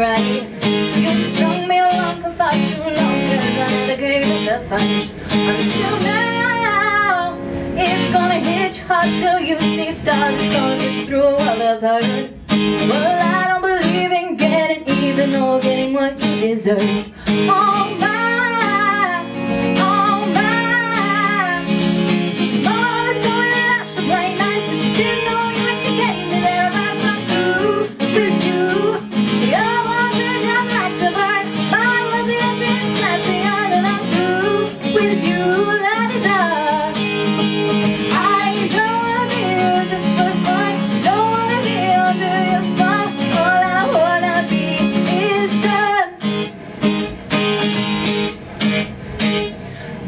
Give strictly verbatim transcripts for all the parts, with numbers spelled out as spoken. right. You strung me along for far too long, cause I never gave it a fight. Until now, it's gonna hit you hard till you see stars. It's gonna get through all of her. Well, I don't believe in getting even or getting what you deserve. Oh my.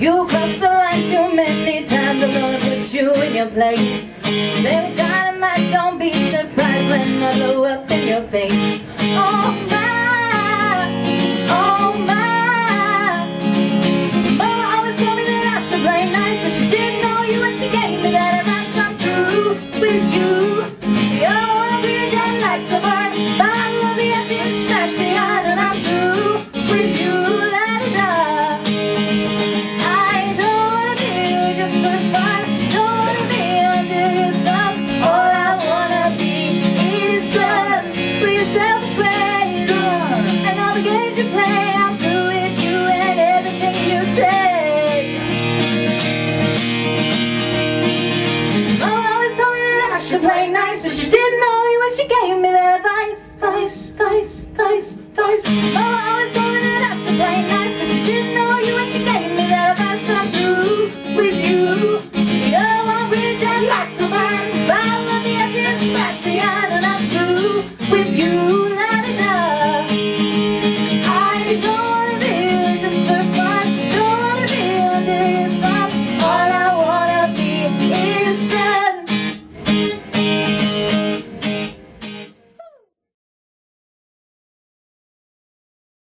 You crossed the line too many times, I'm gonna put you in your place. Then dynamite, don't be surprised when I blow up in your face. Oh.